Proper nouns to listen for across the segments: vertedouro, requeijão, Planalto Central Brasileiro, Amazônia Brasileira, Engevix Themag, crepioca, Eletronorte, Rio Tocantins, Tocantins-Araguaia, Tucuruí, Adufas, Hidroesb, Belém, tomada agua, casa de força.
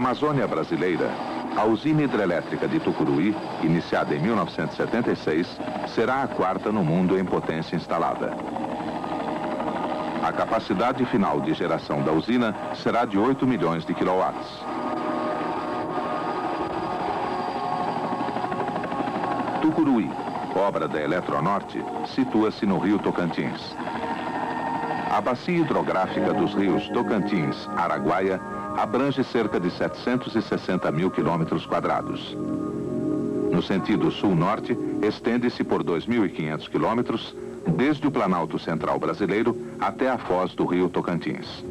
Amazônia Brasileira, a usina hidrelétrica de Tucuruí, iniciada em 1976, será a quarta no mundo em potência instalada. A capacidade final de geração da usina será de 8 milhões de quilowatts. Tucuruí, obra da Eletronorte, situa-se no Rio Tocantins. A bacia hidrográfica dos rios Tocantins-Araguaia abrange cerca de 760 mil quilômetros quadrados. No sentido sul-norte, estende-se por 2.500 quilômetros, desde o Planalto Central Brasileiro até a foz do Rio Tocantins.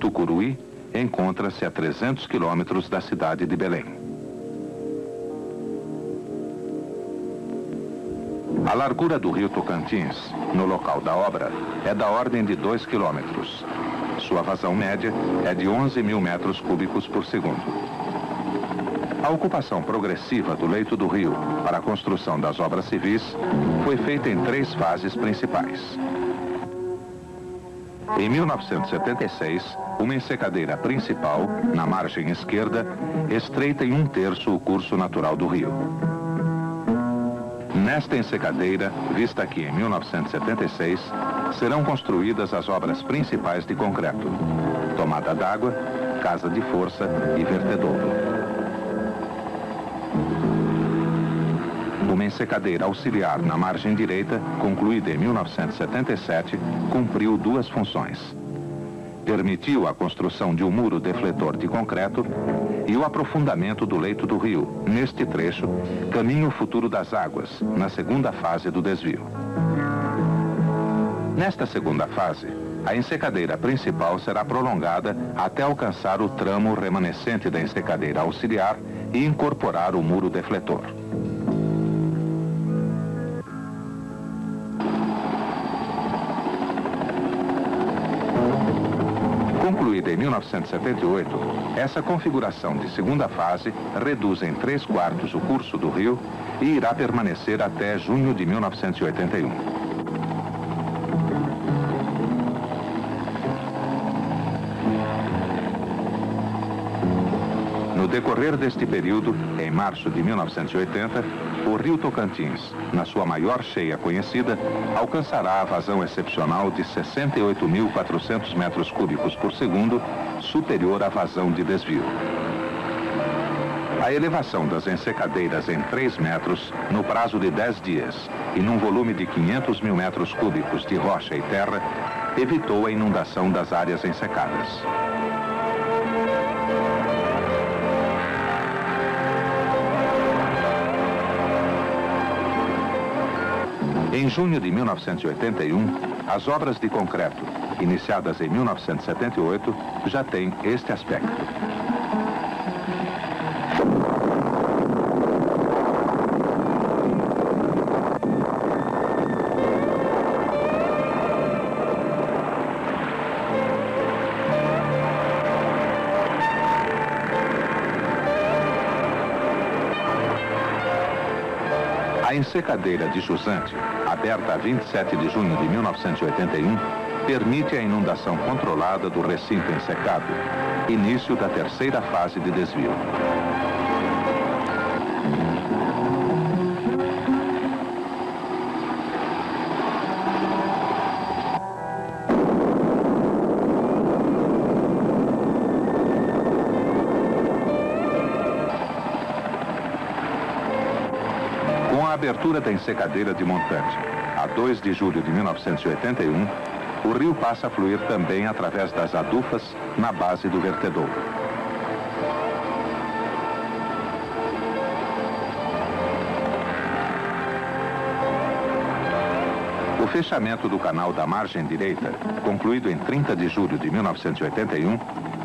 Tucuruí encontra-se a 300 quilômetros da cidade de Belém. A largura do Rio Tocantins, no local da obra, é da ordem de 2 quilômetros. Sua vazão média é de 11 mil metros cúbicos por segundo. A ocupação progressiva do leito do rio para a construção das obras civis foi feita em 3 fases principais. Em 1976, uma ensecadeira principal, na margem esquerda, estreita em 1/3 o curso natural do rio. Nesta ensecadeira, vista aqui em 1976, serão construídas as obras principais de concreto: tomada d'água, casa de força e vertedouro. Uma ensecadeira auxiliar na margem direita, concluída em 1977, cumpriu 2 funções. Permitiu a construção de um muro defletor de concreto e o aprofundamento do leito do rio, neste trecho, caminho futuro das águas, na segunda fase do desvio. Nesta segunda fase, a ensecadeira principal será prolongada até alcançar o tramo remanescente da ensecadeira auxiliar e incorporar o muro defletor. Concluída em 1978, essa configuração de segunda fase reduz em 3/4 o curso do rio e irá permanecer até junho de 1981. No decorrer deste período, em março de 1980, o Rio Tocantins, na sua maior cheia conhecida, alcançará a vazão excepcional de 68.400 metros cúbicos por segundo, superior à vazão de desvio. A elevação das ensecadeiras em 3 metros, no prazo de 10 dias, e num volume de 500 mil metros cúbicos de rocha e terra, evitou a inundação das áreas ensecadas. Em junho de 1981, as obras de concreto, iniciadas em 1978, já têm este aspecto. A ensecadeira de Jusante, aberta a 27 de junho de 1981, permite a inundação controlada do recinto ensecado, início da terceira fase de desvio. Com a abertura da ensecadeira de Montante, a 2 de julho de 1981, o rio passa a fluir também através das adufas na base do vertedouro. O fechamento do canal da margem direita, concluído em 30 de julho de 1981,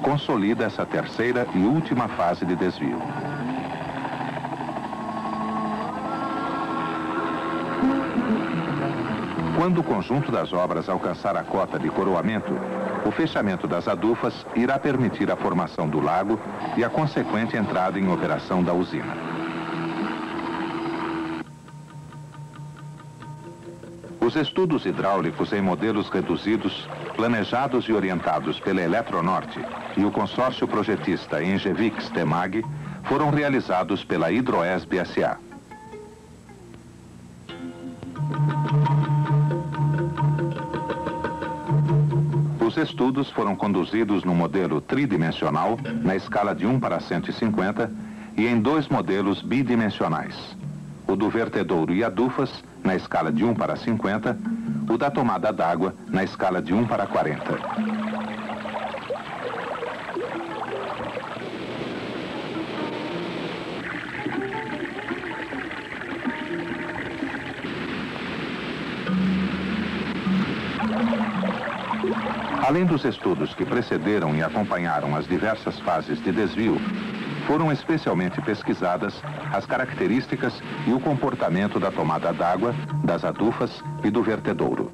consolida essa terceira e última fase de desvio. Quando o conjunto das obras alcançar a cota de coroamento, o fechamento das adufas irá permitir a formação do lago e a consequente entrada em operação da usina. Os estudos hidráulicos em modelos reduzidos planejados e orientados pela Eletronorte e o consórcio projetista Engevix Themag, foram realizados pela Hidroesb S.A. Os estudos foram conduzidos no modelo tridimensional, na escala de 1:150, e em dois modelos bidimensionais. O do vertedouro e adufas, na escala de 1:50, o da tomada d'água, na escala de 1:40. Além dos estudos que precederam e acompanharam as diversas fases de desvio, foram especialmente pesquisadas as características e o comportamento da tomada d'água, das adufas e do vertedouro.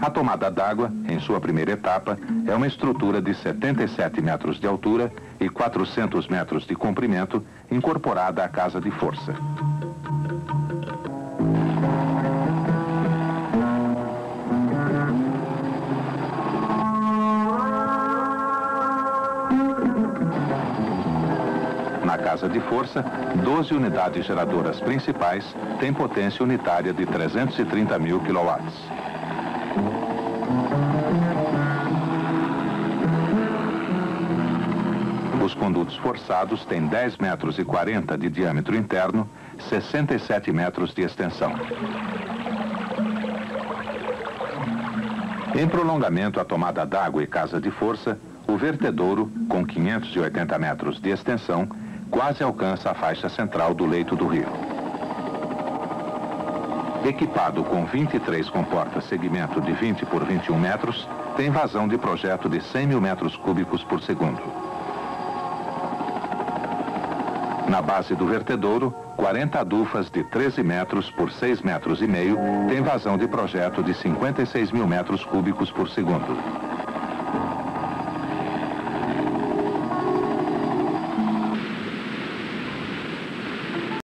A tomada d'água, em sua primeira etapa, é uma estrutura de 77 metros de altura e 400 metros de comprimento, incorporada à casa de força. Na casa de força, 12 unidades geradoras principais têm potência unitária de 330 mil kW. Os condutos forçados têm 10,40 metros de diâmetro interno, 67 metros de extensão. Em prolongamento à tomada d'água e casa de força, o vertedouro, com 580 metros de extensão, quase alcança a faixa central do leito do rio. Equipado com 23 comportas segmento de 20 por 21 metros, tem vazão de projeto de 100 mil metros cúbicos por segundo. Na base do vertedouro, 40 adufas de 13 metros por 6,5 metros têm vazão de projeto de 56 mil metros cúbicos por segundo.